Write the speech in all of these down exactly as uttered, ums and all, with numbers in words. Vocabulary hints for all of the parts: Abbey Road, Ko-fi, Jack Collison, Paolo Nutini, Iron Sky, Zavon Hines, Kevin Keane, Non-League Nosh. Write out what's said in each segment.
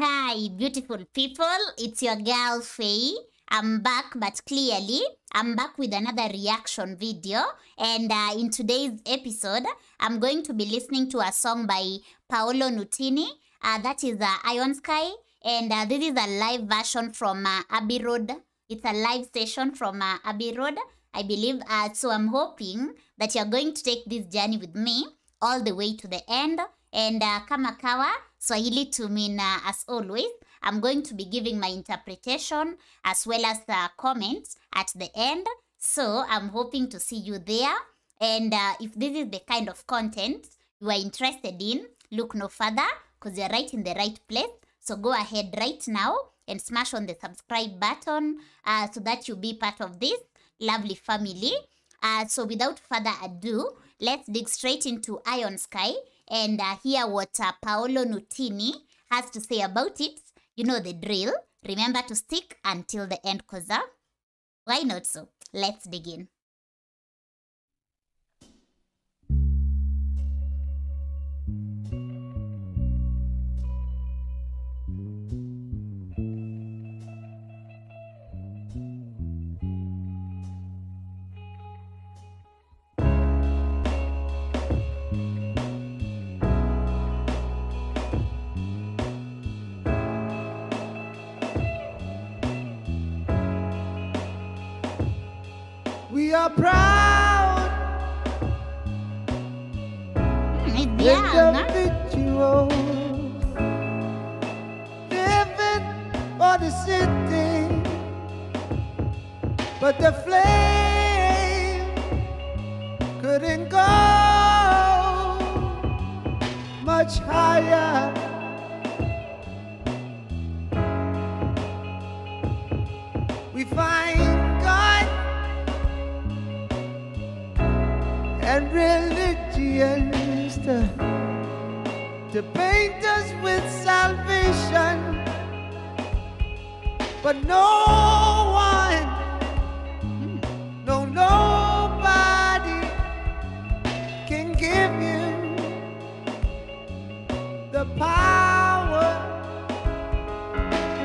Hi, beautiful people. It's your girl, Faye. I'm back, but clearly, I'm back with another reaction video. And uh, in today's episode, I'm going to be listening to a song by Paolo Nutini. Uh, that is uh, Iron Sky. And uh, this is a live version from uh, Abbey Road. It's a live session from uh, Abbey Road, I believe. Uh, so I'm hoping that you're going to take this journey with me all the way to the end. And uh, kama kawa Swahili to mean uh, as always, I'm going to be giving my interpretation as well as uh, comments at the end. So I'm hoping to see you there. And uh, if this is the kind of content you are interested in, look no further because you're right in the right place. So go ahead right now and smash on the subscribe button uh, so that you be part of this lovely family. Uh, so without further ado, let's dig straight into Iron Sky and uh, hear what uh, Paolo Nutini has to say about it. You know the drill. Remember to stick until the end, cause uh, why not so? Let's dig in. We are proud mm, yeah, of the individual, living for the city, but the flame couldn't go much higher. We find and religions to, to paint us with salvation, but no one, no nobody can give you the power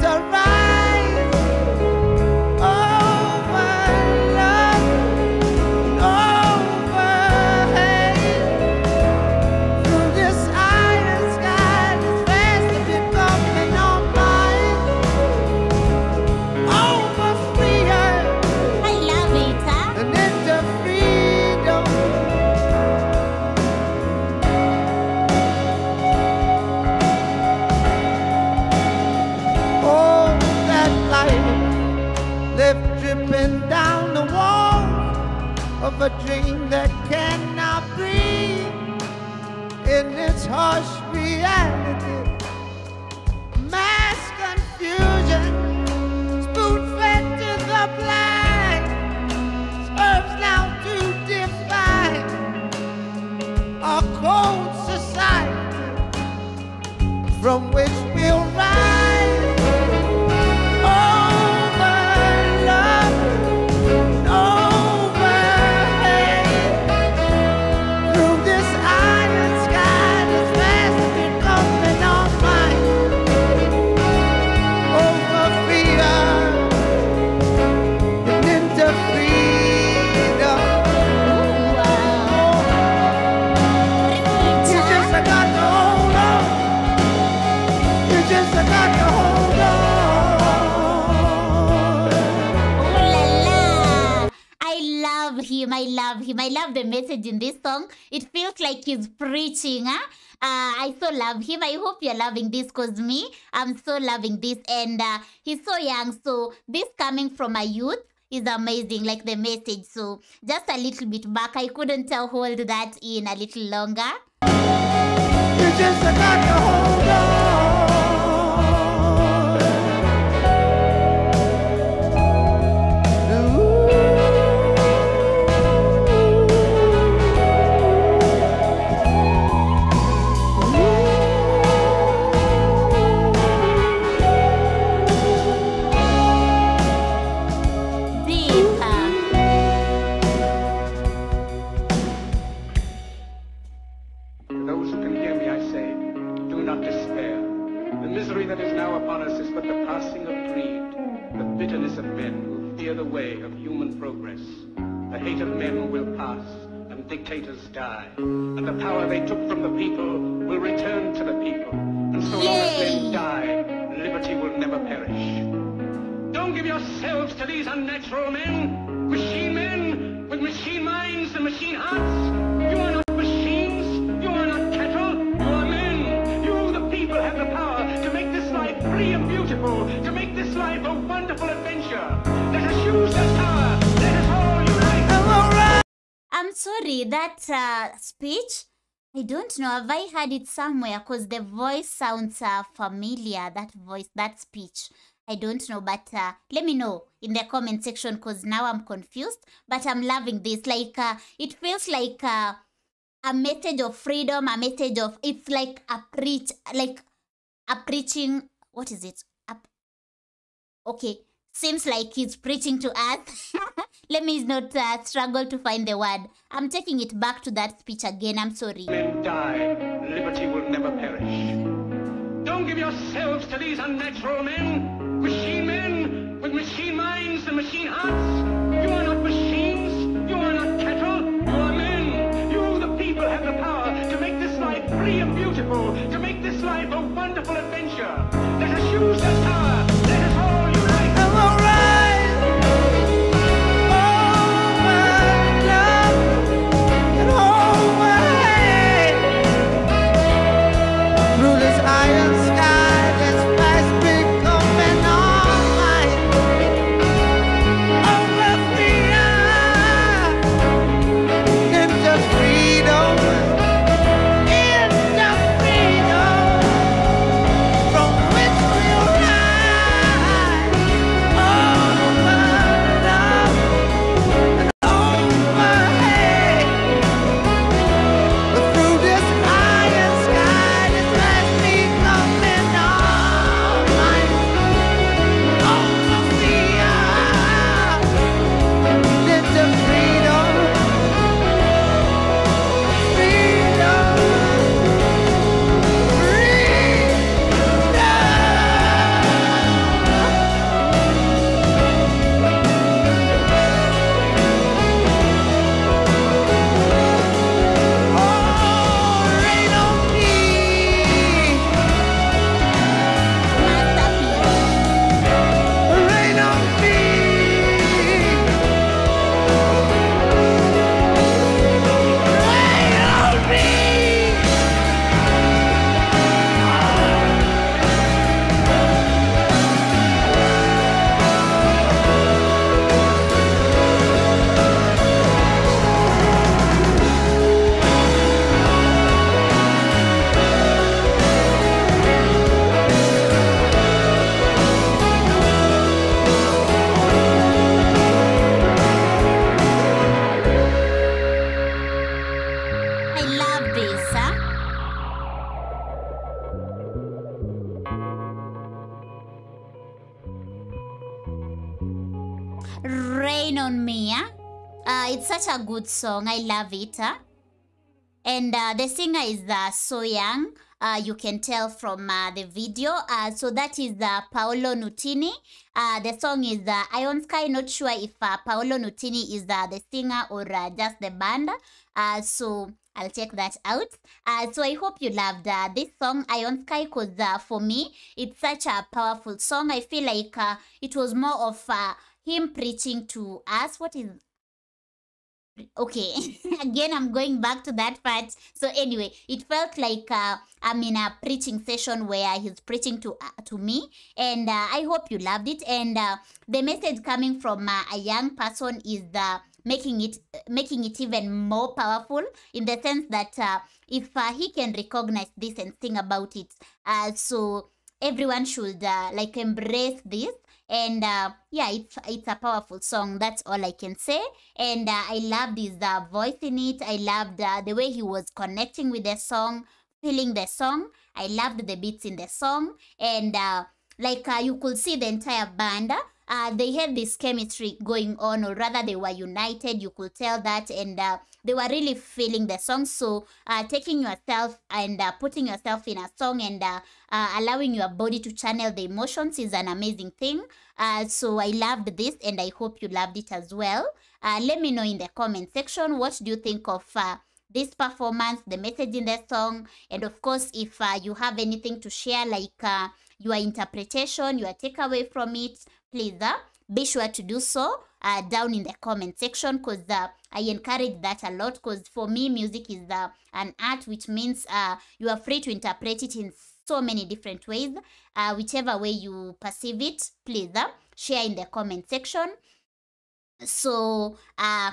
to rise. Of a dream that cannot breathe in its harsh reality. Mass confusion, spoon-fed to the blind, serves now to define our cold society from which we'll rise. I love him. I love the message in this song. It feels like he's preaching. Huh? Uh, I so love him. I hope you're loving this because me, I'm so loving this. And uh, he's so young. So this coming from a youth is amazing, like the message. So just a little bit back. I couldn't uh, hold that in a little longer. You just got to hold on. Those who can hear me, I say, do not despair. now upon us is but the passing of greed, the bitterness of men who fear the way of human progress. The hate of men will pass, and dictators die, and the power they took from the people will return to the people, and so long as men die, liberty will never perish. Don't give yourselves to these unnatural men, machine men, with machine minds and machine hearts. You are not machines, you are not cattle, you are men. You, the people, have the power to make this life free and beautiful, to make this life a wonderful adventure. Let us use this power, let us all unite. All right. I'm sorry, that uh, speech, I don't know, have I heard it somewhere? Because the voice sounds uh, familiar, that voice, that speech. I don't know, but uh, let me know in the comment section, because now I'm confused. But I'm loving this. Like, uh, it feels like uh, a message of freedom, a message of, it's like a preach, like a preaching, what is it? A, okay, seems like he's preaching to us. Let me not uh, struggle to find the word. I'm taking it back to that speech again. I'm sorry. Men die. Liberty will never perish. Don't give yourselves to these unnatural men, machine men, with machine minds and machine hearts. You are not machines. You are not cattle. You are men. You, the people, have the power to make this life free and beautiful, to make this life a wonderful adventure. Let us use this power. Let us all unite. All right. A good song, I love it, huh? And uh, the singer is uh, so young, uh, you can tell from uh, the video. Uh, so that is uh, Paolo Nutini. Uh, the song is uh, Iron Sky. Not sure if uh, Paolo Nutini is uh, the singer or uh, just the band, uh, so I'll check that out. Uh, so I hope you loved uh, this song, Iron Sky, because uh, for me it's such a powerful song. I feel like uh, it was more of uh, him preaching to us. What is okay again I'm going back to that part. So anyway, it felt like uh, I'm in a preaching session where he's preaching to uh, to me, and uh, I hope you loved it. And uh, the message coming from uh, a young person is uh, making it making it even more powerful, in the sense that uh, if uh, he can recognize this and sing about it, uh, so everyone should uh, like embrace this. And uh, yeah, it's it's a powerful song. That's all I can say. And uh, I loved his uh, voice in it. I loved uh, the way he was connecting with the song, feeling the song. I loved the beats in the song. And uh, like uh, you could see the entire band uh, they had this chemistry going on, or rather they were united, you could tell that, and uh, they were really feeling the song. So uh, taking yourself and uh, putting yourself in a song and uh, uh, allowing your body to channel the emotions is an amazing thing. Uh, so I loved this and I hope you loved it as well. Uh, let me know in the comment section, what do you think of uh, this performance, the message in the song, and of course if uh, you have anything to share, like uh, your interpretation, your takeaway from it, please uh, be sure to do so uh, down in the comment section, because uh, I encourage that a lot, because for me music is uh, an art, which means uh, you are free to interpret it in so many different ways. Uh, whichever way you perceive it, please uh, share in the comment section. So uh,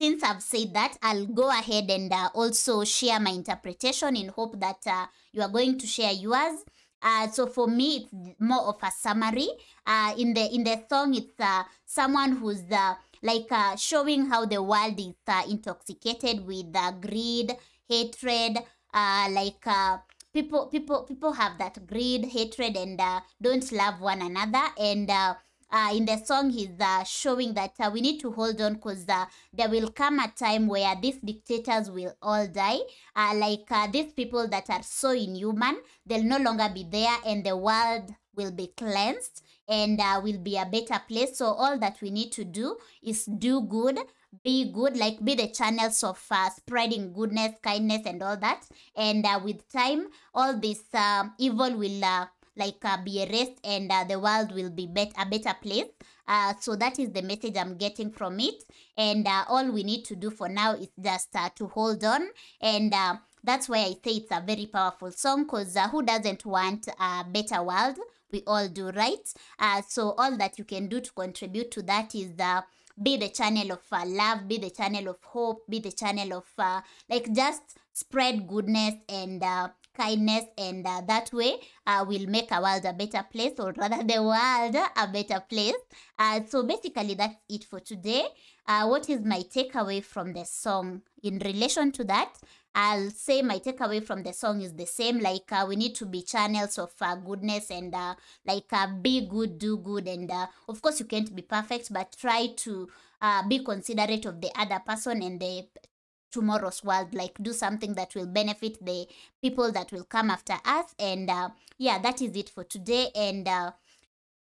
since I've said that, I'll go ahead and uh, also share my interpretation in hope that uh, you are going to share yours. Uh, so for me, it's more of a summary. Uh, in the in the song, it's uh, someone who's uh, like uh, showing how the world is uh, intoxicated with uh, greed, hatred, uh, like uh, people people people have that greed, hatred, and uh, don't love one another. And uh, Uh, in the song, he's uh, showing that uh, we need to hold on, because uh, there will come a time where these dictators will all die. Uh, like uh, these people that are so inhuman, they'll no longer be there and the world will be cleansed and uh, will be a better place. So all that we need to do is do good, be good, like be the channels of uh, spreading goodness, kindness and all that. And uh, with time, all this um, evil will... Uh, like uh, be erased and uh, the world will be bet a better place. Uh, so that is the message I'm getting from it. And uh, all we need to do for now is just uh, to hold on. And uh, that's why I say it's a very powerful song, because uh, who doesn't want a better world? We all do, right? Uh, so all that you can do to contribute to that is uh, be the channel of uh, love, be the channel of hope, be the channel of uh, like just spread goodness and uh, kindness, and uh, that way uh, we'll make our world a better place, or rather the world a better place. Uh, so basically that's it for today. Uh, what is my takeaway from the song in relation to that? I'll say my takeaway from the song is the same, like uh, we need to be channels of uh, goodness and uh, like uh, be good, do good, and uh, of course you can't be perfect, but try to uh, be considerate of the other person and the tomorrow's world, like do something that will benefit the people that will come after us. And uh, yeah, that is it for today. And uh,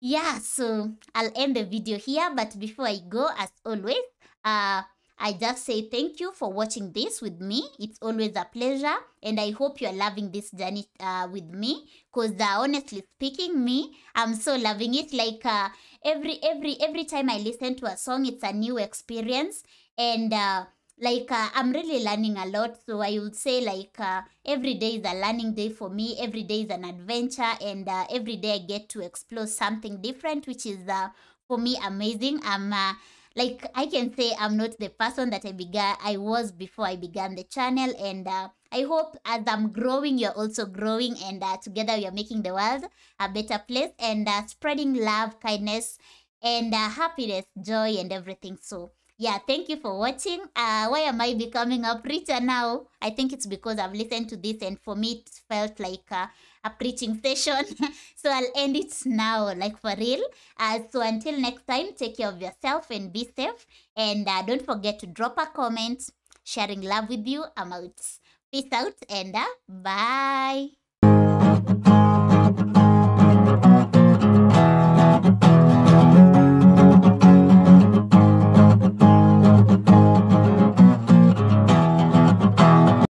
yeah, so I'll end the video here, but before I go, as always, uh I just say thank you for watching this with me. It's always a pleasure, and I hope you're loving this journey uh, with me, because uh, honestly speaking, me, I'm so loving it. Like uh, every every every time I listen to a song, it's a new experience, and uh like uh, I'm really learning a lot. So I would say like uh, every day is a learning day for me, every day is an adventure, and uh, every day I get to explore something different, which is uh, for me amazing. I'm uh, like I can say I'm not the person that I began I was before I began the channel, and uh, I hope as I'm growing, you're also growing, and uh, together we are making the world a better place, and uh, spreading love, kindness, and uh, happiness, joy, and everything. So yeah, thank you for watching. Uh, why am I becoming a preacher now? I think it's because I've listened to this, and for me it felt like uh, a preaching session. So I'll end it now, like for real. Uh, so until next time, take care of yourself and be safe. And uh, don't forget to drop a comment. Sharing love with you. I'm out. Peace out and uh, bye.